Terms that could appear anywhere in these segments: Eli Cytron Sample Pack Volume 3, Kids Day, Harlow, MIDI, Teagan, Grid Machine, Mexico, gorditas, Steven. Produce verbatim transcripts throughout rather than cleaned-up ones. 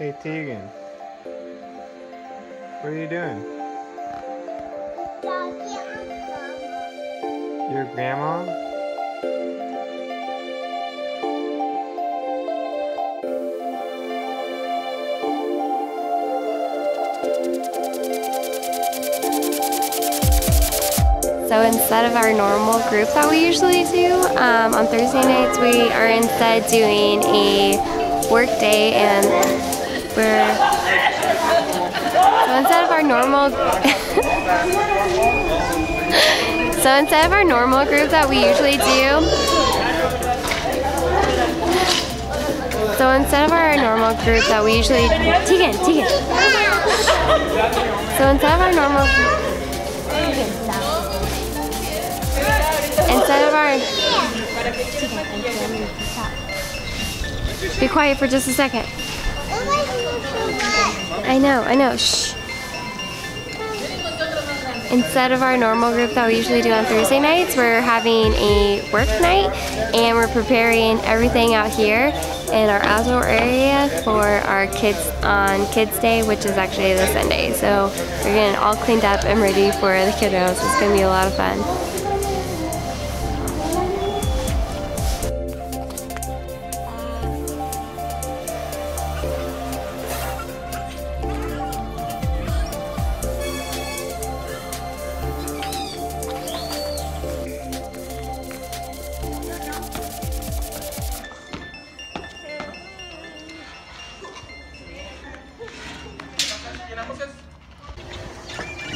Hey, Teagan. What are you doing? Your grandma? So instead of our normal group that we usually do, um, on Thursday nights we are instead doing a work day, and we're, so instead of our normal, so instead of our normal group that we usually do, so instead of our normal group that we usually, Teagan, Teagan. So instead of our normal, instead of our, be quiet for just a second. I know, I know, shh. Instead of our normal group that we usually do on Thursday nights, we're having a work night, and we're preparing everything out here in our outdoor area for our kids on Kids Day, which is actually this Sunday. So we're getting all cleaned up and ready for the kiddos. It's gonna be a lot of fun.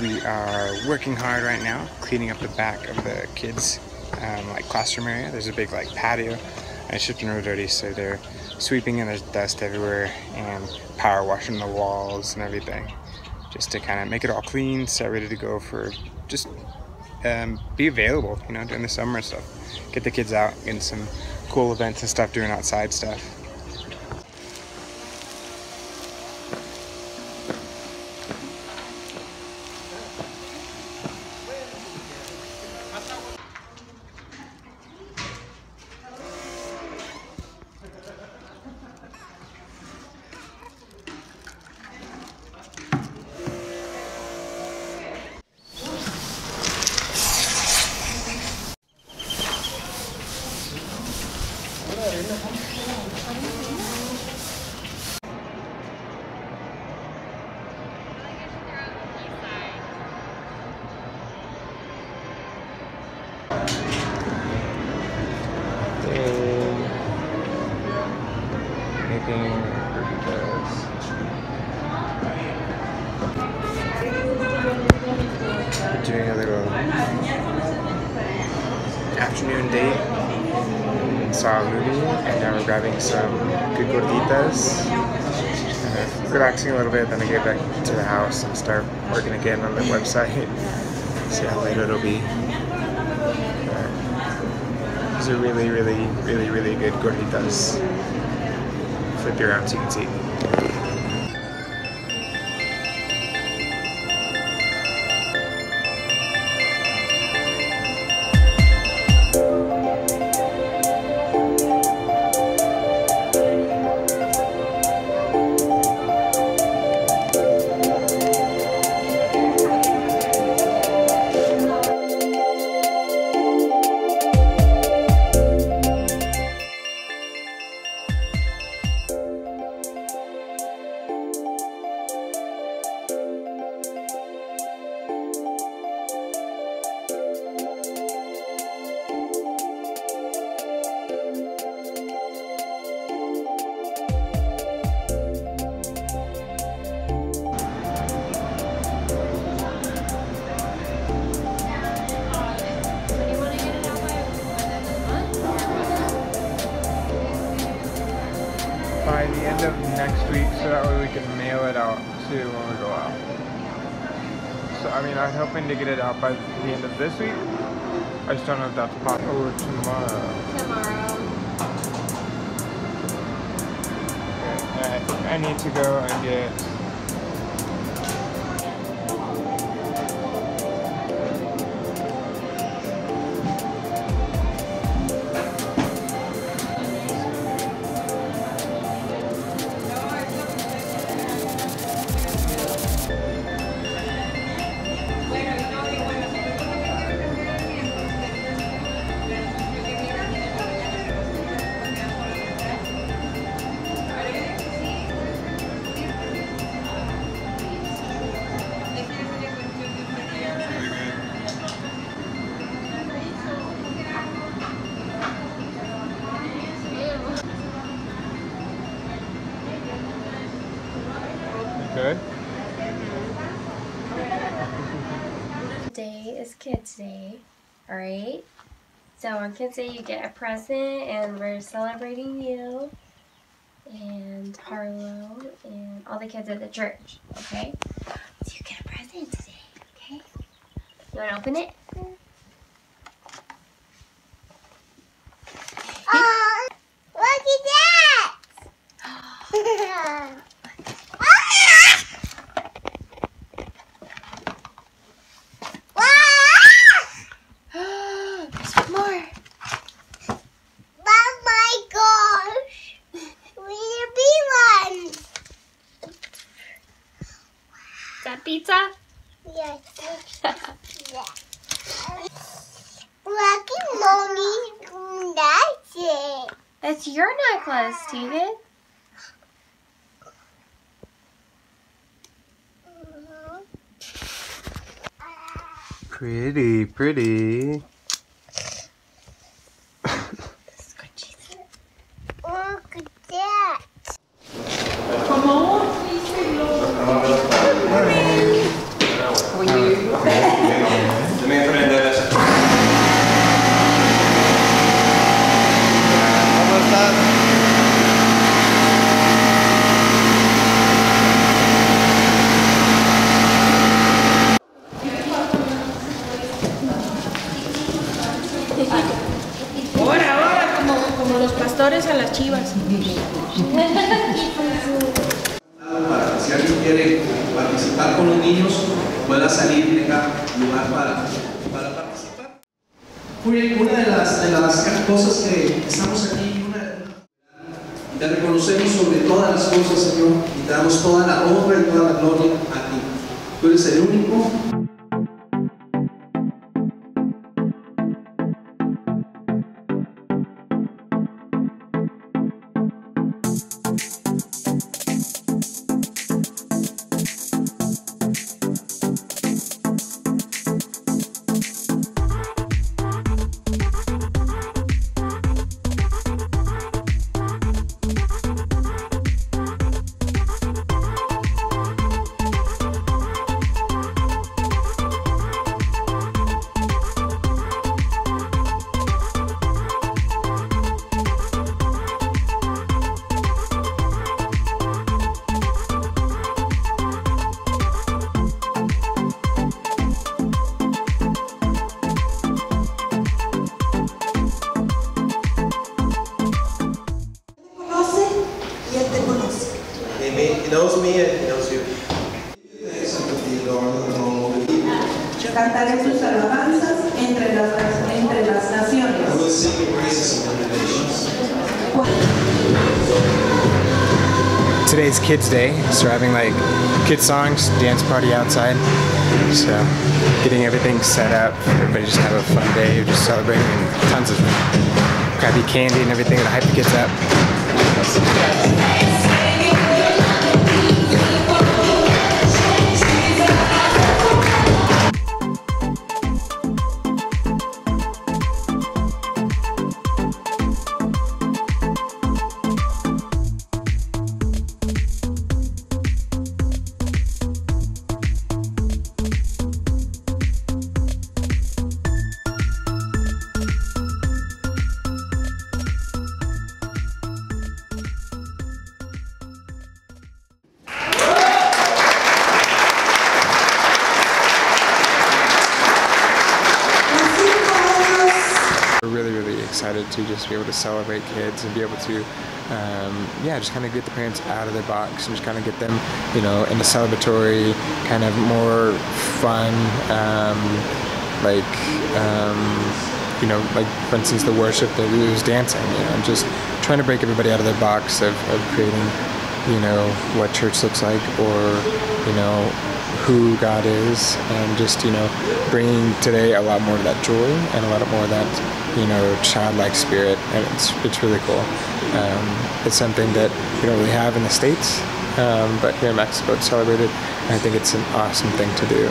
We are working hard right now, cleaning up the back of the kids' um, like classroom area. There's a big like patio, and it's just been real dirty, so they're sweeping and there's dust everywhere, and power washing the walls and everything, just to kind of make it all clean, set ready to go for just um, be available, you know, during the summer and stuff. Get the kids out, getting some cool events and stuff, doing outside stuff. We're doing a little afternoon date, saw a movie, and now we're grabbing some good gorditas, and relaxing a little bit, then I get back to the house and start working again on the website, see how late it'll be. But these are really, really, really, really good gorditas. Flip you around so you can see. By the end of next week, so that way we can mail it out too when we go out. So I mean, I'm hoping to get it out by the end of this week. I just don't know if that's possible. Or tomorrow. Tomorrow. Okay, alright, I need to go and get. Good? Today is Kids Day, alright? So on Kids Day you get a present and we're celebrating you and Harlow and all the kids at the church, okay? So you get a present today, okay? You want to open it? Pizza? Yes. Yeah. Lucky mommy, that's it. That's your necklace, Steven. Pretty, pretty. Ahora, ahora, como, como los pastores a las chivas. Para que si alguien quiere participar con los niños, pueda salir y dejar lugar para, para participar. Una de las, de las cosas que estamos aquí, una, te reconocemos sobre todas las cosas, Señor, y te damos toda la honra y toda la gloria a ti. Tú eres el único. He knows me and he knows you. Yo cantaré sus alabanzas entre las, entre las naciones. I will sing the praises of the nations. Today's Kids Day, so we're having like kids songs, dance party outside. So getting everything set up, everybody just have a fun day, we're just celebrating tons of crappy candy and everything to hype the kids up. Excited to just be able to celebrate kids and be able to, um, yeah, just kind of get the parents out of their box and just kind of get them, you know, in a celebratory, kind of more fun, um, like, um, you know, like, for instance, the worship that we was dancing, you know, just trying to break everybody out of their box of, of creating, you know, what church looks like or, you know, who God is, and just, you know, bringing today a lot more of that joy and a lot more of that, you know, childlike spirit, and it's, it's really cool. Um, it's something that we don't really have in the States, um, but here in Mexico it's celebrated, and I think it's an awesome thing to do.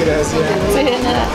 Gracias. Sí, de nada.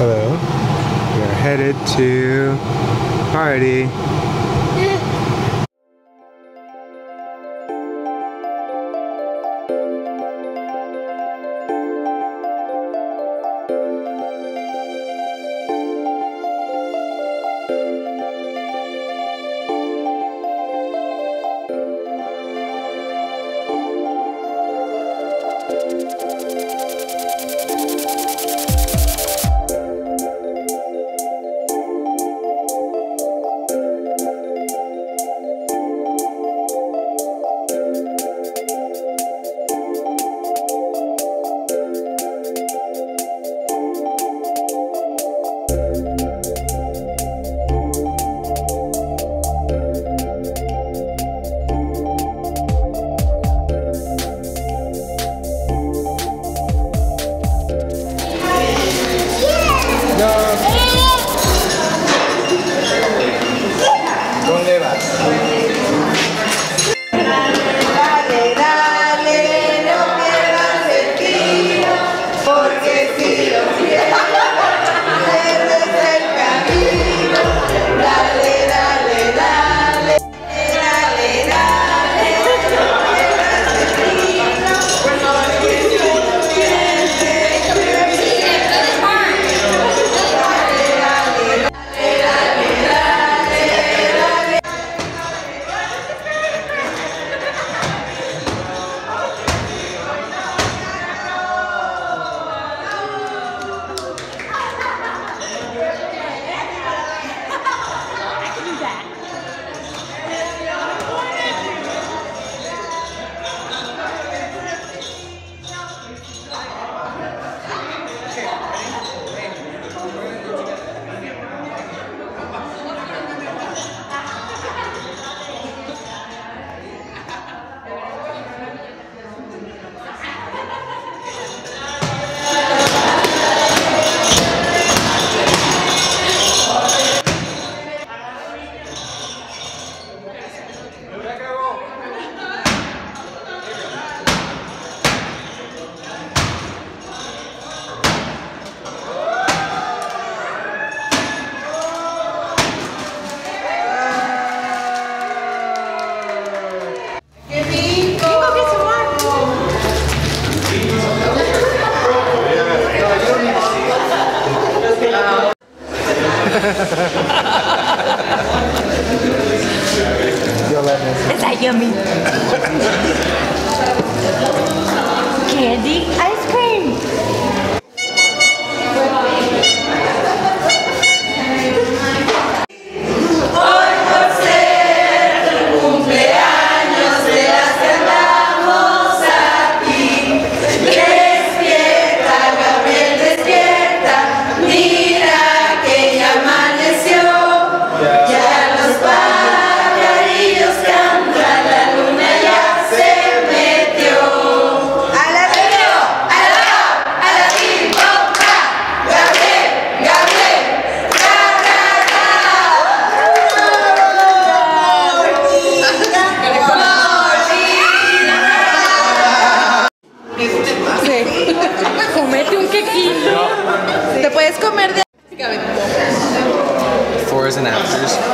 Hello. We are headed to party. Is that yummy? Candy ice cream. Hoy por ser tu cumpleaños te las cantamos a ti. Despierta, Gabriel, despierta. Mira que ya amaneció. Ya and afters.